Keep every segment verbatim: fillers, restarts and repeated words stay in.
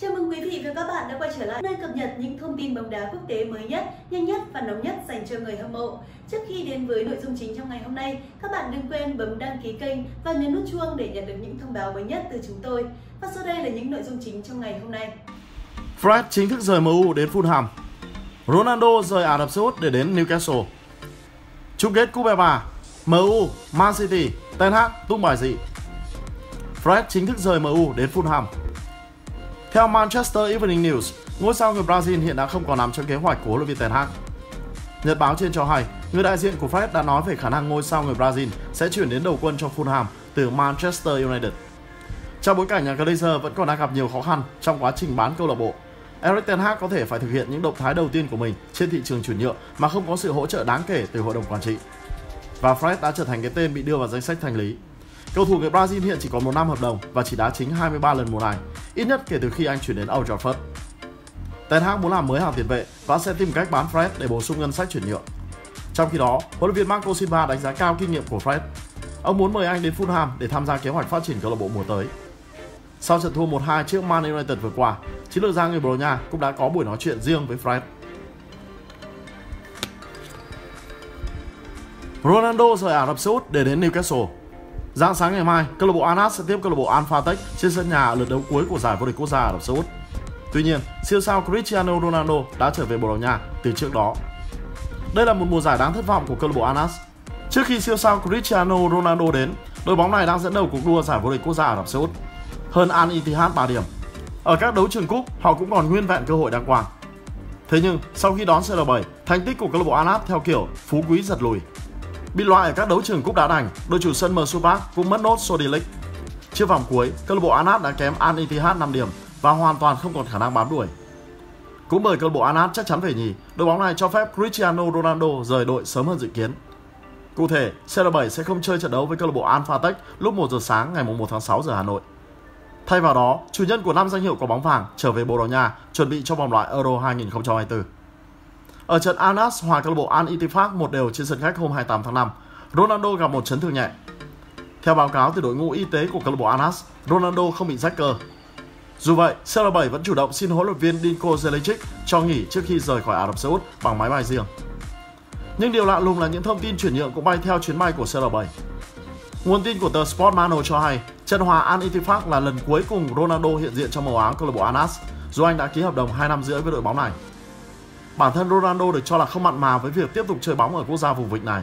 Chào mừng quý vị và các bạn đã quay trở lại nơi cập nhật những thông tin bóng đá quốc tế mới nhất, nhanh nhất và nóng nhất dành cho người hâm mộ. Trước khi đến với nội dung chính trong ngày hôm nay, các bạn đừng quên bấm đăng ký kênh và nhấn nút chuông để nhận được những thông báo mới nhất từ chúng tôi. Và sau đây là những nội dung chính trong ngày hôm nay. Fred chính thức rời em u đến Fulham. Ronaldo rời Ả Rập Xê Út để đến Newcastle. Chung kết Coupe Ava, em u, Man City, Ten Hag tung bài dị. Fred chính thức rời em u đến Fulham. Theo Manchester Evening News, ngôi sao người Brazil hiện đã không còn nằm trong kế hoạch của huấn luyện viên Ten Hag. Nhật báo trên cho hay, người đại diện của Fred đã nói về khả năng ngôi sao người Brazil sẽ chuyển đến đầu quân cho Fulham từ Manchester United. Trong bối cảnh nhà Glazer vẫn còn đang gặp nhiều khó khăn trong quá trình bán câu lạc bộ, Erik Ten Hag có thể phải thực hiện những động thái đầu tiên của mình trên thị trường chuyển nhượng mà không có sự hỗ trợ đáng kể từ hội đồng quản trị. Và Fred đã trở thành cái tên bị đưa vào danh sách thanh lý. Cầu thủ người Brazil hiện chỉ còn một năm hợp đồng và chỉ đá chính hai mươi ba lần mùa này, ít nhất kể từ khi anh chuyển đến Old Trafford. Ten Hag muốn làm mới hàng tiền vệ và sẽ tìm cách bán Fred để bổ sung ngân sách chuyển nhượng. Trong khi đó, huấn luyện viên Marco Silva đánh giá cao kinh nghiệm của Fred. Ông muốn mời anh đến Fulham để tham gia kế hoạch phát triển câu lạc bộ mùa tới. Sau trận thua một hai trước Man United vừa qua, chiến lược gia người Bồ Đào Nha cũng đã có buổi nói chuyện riêng với Fred. Ronaldo rời Ả Rập Xê Út để đến Newcastle. Rạng sáng ngày mai, câu lạc bộ Al Nassr sẽ tiếp câu lạc bộ Al Fateh trên sân nhà ở lượt đấu cuối của giải vô địch quốc gia Ả Rập Xê Út. Tuy nhiên, siêu sao Cristiano Ronaldo đã trở về Bồ Đào Nha từ trước đó. Đây là một mùa giải đáng thất vọng của câu lạc bộ Al Nassr. Trước khi siêu sao Cristiano Ronaldo đến, đội bóng này đang dẫn đầu cuộc đua giải vô địch quốc gia Ả Rập Xê Út, hơn Al Ittihad ba điểm. Ở các đấu trường cúp, họ cũng còn nguyên vẹn cơ hội đăng quang. Thế nhưng, sau khi đón xê lờ bảy, thành tích của câu lạc bộ Al Nassr theo kiểu phú quý giật lùi. Bị loại ở các đấu trường cúp đá đành, đội chủ sân St James Park cũng mất nốt Saudi League. Trước vòng cuối, câu lạc bộ Al Nassr đã kém Al Ittihad năm điểm và hoàn toàn không còn khả năng bám đuổi. Cũng bởi câu lạc bộ Al Nassr chắc chắn về nhì, đội bóng này cho phép Cristiano Ronaldo rời đội sớm hơn dự kiến. Cụ thể, xê lờ bảy sẽ không chơi trận đấu với câu lạc bộ Al Fateh lúc một giờ sáng ngày mùng một tháng sáu giờ Hà Nội. Thay vào đó, chủ nhân của năm danh hiệu quả bóng vàng trở về Bồ Đào Nha chuẩn bị cho vòng loại Euro hai nghìn không trăm hai mươi tư. Ở trận Al Nassr hòa câu lạc bộ Al Ittihad một đều trên sân khách hôm hai mươi tám tháng năm, Ronaldo gặp một chấn thương nhẹ. Theo báo cáo từ đội ngũ y tế của câu lạc bộ Al Nassr, Ronaldo không bị rách cơ. Dù vậy, xê lờ bảy vẫn chủ động xin huấn luyện viên Dino Zeljic cho nghỉ trước khi rời khỏi Ả Rập Xê Út bằng máy bay riêng. Nhưng điều lạ lùng là những thông tin chuyển nhượng cũng bay theo chuyến bay của xê lờ bảy. Nguồn tin của tờ Sportmano cho hay, trận hòa Al Ittihad là lần cuối cùng Ronaldo hiện diện trong màu áo câu lạc bộ Al Nassr, dù anh đã ký hợp đồng hai năm rưỡi với đội bóng này. Bản thân Ronaldo được cho là không mặn mà với việc tiếp tục chơi bóng ở quốc gia vùng vịnh này.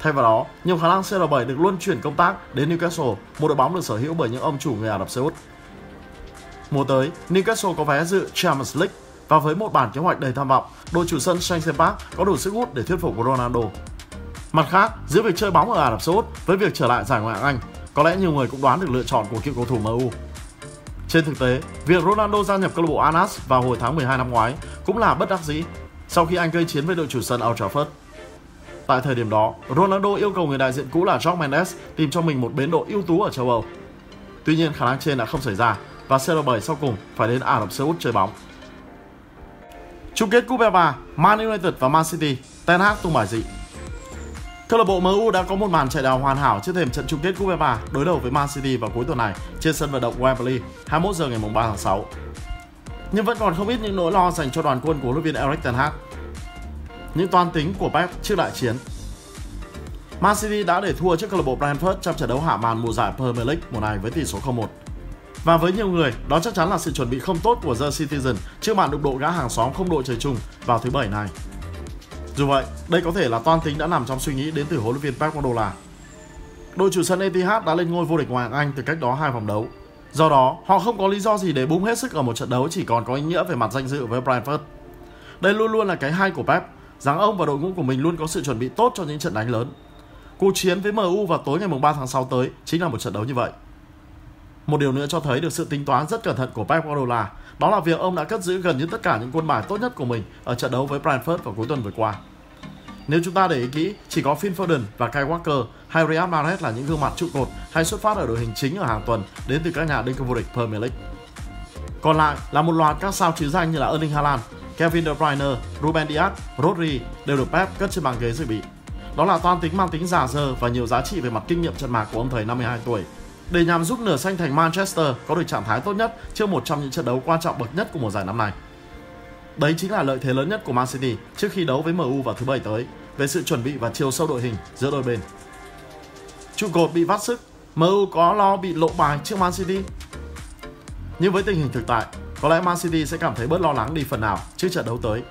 Thay vào đó, nhiều khả năng xê lờ bảy được luân chuyển công tác đến Newcastle, một đội bóng được sở hữu bởi những ông chủ người Ả Rập Xê Út. Mùa tới, Newcastle có vé dự Champions League và với một bản kế hoạch đầy tham vọng, đội chủ sân St James Park có đủ sức hút để thuyết phục Ronaldo. Mặt khác, giữa việc chơi bóng ở Ả Rập Xê Út với việc trở lại giải Ngoại hạng Anh, có lẽ nhiều người cũng đoán được lựa chọn của cựu cầu thủ em u. Trên thực tế, việc Ronaldo gia nhập câu lạc bộ Al Nassr vào hồi tháng mười hai năm ngoái cũng là bất đắc dĩ sau khi anh gây chiến với đội chủ sân Old Trafford. Tại thời điểm đó, Ronaldo yêu cầu người đại diện cũ là Jorge Mendes tìm cho mình một bến đỗ ưu tú ở châu Âu. Tuy nhiên, khả năng trên đã không xảy ra và xê lờ bảy sau cùng phải đến Ả Rập Xê Út chơi bóng. Chung kết Coupe Ava, Man United và Man City, Ten Hag tung bài dị. Câu lạc bộ em u đã có một màn chạy đào hoàn hảo trước thềm trận chung kết Coupe Ava đối đầu với Man City vào cuối tuần này trên sân vận động Wembley hai mươi mốt giờ ngày mùng ba tháng sáu. Nhưng vẫn còn không ít những nỗi lo dành cho đoàn quân của huấn luyện viên Erik Ten Hag. Những toan tính của Pep trước đại chiến. Man City đã để thua trước câu lạc bộ Brentford trong trận đấu hạ màn mùa giải Premier League mùa này với tỷ số không một. Và với nhiều người, đó chắc chắn là sự chuẩn bị không tốt của The Citizen trước màn đụng độ gã hàng xóm không đội trời chung vào thứ bảy này. Dù vậy, đây có thể là toan tính đã nằm trong suy nghĩ đến từ huấn luyện viên Pep Guardiola. Đội chủ sân Etihad đã lên ngôi vô địch Ngoại hạng Anh từ cách đó hai vòng đấu. Do đó, họ không có lý do gì để bung hết sức ở một trận đấu chỉ còn có ý nghĩa về mặt danh dự với Brentford. Đây luôn luôn là cái hay của Pep, rằng ông và đội ngũ của mình luôn có sự chuẩn bị tốt cho những trận đánh lớn. Cuộc chiến với em u vào tối ngày mùng ba tháng sáu tới chính là một trận đấu như vậy. Một điều nữa cho thấy được sự tính toán rất cẩn thận của Pep Guardiola, đó là việc ông đã cất giữ gần như tất cả những quân bài tốt nhất của mình ở trận đấu với Brentford vào cuối tuần vừa qua. Nếu chúng ta để ý kỹ, chỉ có Finn Foden và Kai Walker hay Riyad Mahrez là những gương mặt trụ cột hay xuất phát ở đội hình chính ở hàng tuần đến từ các nhà đương kim vô địch Premier League. Còn lại là một loạt các sao trứ danh như là Erling Haaland, Kevin De Bruyne, Ruben Dias, Rodri đều được Pep cất trên bàn ghế dự bị. Đó là toan tính mang tính già dơ và nhiều giá trị về mặt kinh nghiệm trận mạc của ông thầy năm mươi hai tuổi. để nhằm giúp nửa xanh thành Manchester có được trạng thái tốt nhất trước một trong những trận đấu quan trọng bậc nhất của mùa giải năm nay. Đấy chính là lợi thế lớn nhất của Man City trước khi đấu với em u vào thứ Bảy tới, về sự chuẩn bị và chiều sâu đội hình giữa đôi bên. Trụ cột bị vắt sức, em u có lo bị lộ bài trước Man City? Nhưng với tình hình thực tại, có lẽ Man City sẽ cảm thấy bớt lo lắng đi phần nào trước trận đấu tới.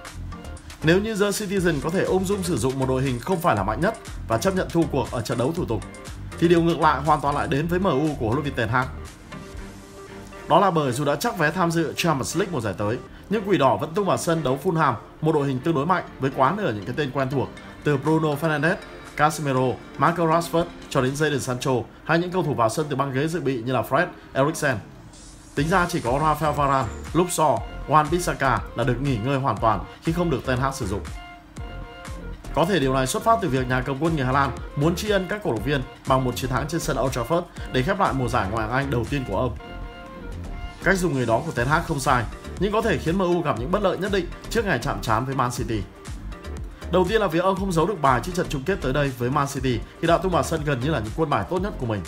Nếu như The Citizen có thể ung dung sử dụng một đội hình không phải là mạnh nhất và chấp nhận thua cuộc ở trận đấu thủ tục, thì điều ngược lại hoàn toàn lại đến với em u của huấn luyện viên Ten Hag. Đó là bởi dù đã chắc vé tham dự Champions League mùa giải tới, nhưng Quỷ Đỏ vẫn tung vào sân đấu Fulham, một đội hình tương đối mạnh với quá nửa những cái tên quen thuộc từ Bruno Fernandes, Casemiro, Marcus Rashford cho đến Jadon Sancho hay những cầu thủ vào sân từ băng ghế dự bị như là Fred, Eriksen. Tính ra chỉ có Rafael Varane, Luke Shaw, Wan-Bissaka là được nghỉ ngơi hoàn toàn khi không được Ten Hag sử dụng. Có thể điều này xuất phát từ việc nhà cầm quân người Hà Lan muốn tri ân các cổ động viên bằng một chiến thắng trên sân Old Trafford để khép lại mùa giải Ngoại hạng Anh đầu tiên của ông. Cách dùng người đó của Ten Hag không sai, nhưng có thể khiến em u gặp những bất lợi nhất định trước ngày chạm trán với Man City. Đầu tiên là việc ông không giấu được bài trước trận chung kết tới đây với Man City khi đã tung vào sân gần như là những quân bài tốt nhất của mình.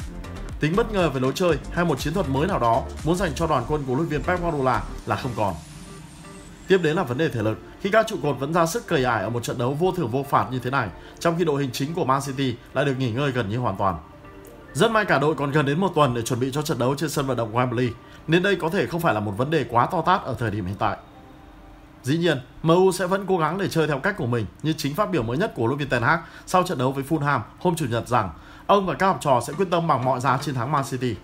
Tính bất ngờ về lối chơi hay một chiến thuật mới nào đó muốn dành cho đoàn quân của huấn luyện viên Pep Guardiola là không còn. Tiếp đến là vấn đề thể lực khi các trụ cột vẫn ra sức cầy ải ở một trận đấu vô thưởng vô phạt như thế này, trong khi đội hình chính của Man City lại được nghỉ ngơi gần như hoàn toàn. Rất may cả đội còn gần đến một tuần để chuẩn bị cho trận đấu trên sân vận động Wembley, nên đây có thể không phải là một vấn đề quá to tát ở thời điểm hiện tại. Dĩ nhiên, em u sẽ vẫn cố gắng để chơi theo cách của mình như chính phát biểu mới nhất của huấn luyện viên Ten Hag sau trận đấu với Fulham hôm Chủ nhật rằng ông và các học trò sẽ quyết tâm bằng mọi giá chiến thắng Man City.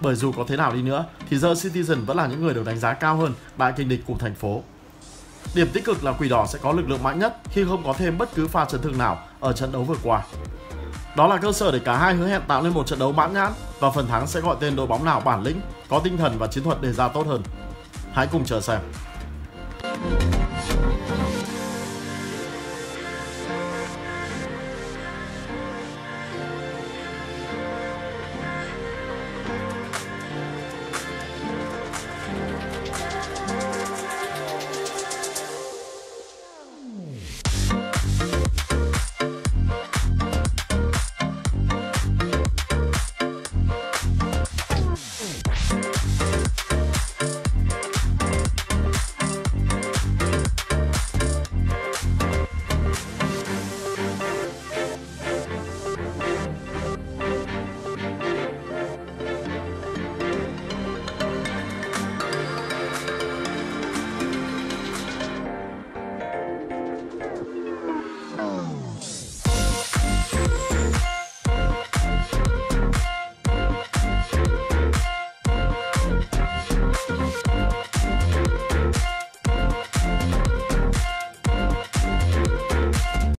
Bởi dù có thế nào đi nữa thì The Citizen vẫn là những người được đánh giá cao hơn đại kình địch cùng thành phố. Điểm tích cực là Quỷ Đỏ sẽ có lực lượng mạnh nhất khi không có thêm bất cứ pha chấn thương nào ở trận đấu vừa qua. Đó là cơ sở để cả hai hứa hẹn tạo nên một trận đấu mãn nhãn và phần thắng sẽ gọi tên đội bóng nào bản lĩnh, có tinh thần và chiến thuật đề ra tốt hơn. Hãy cùng chờ xem.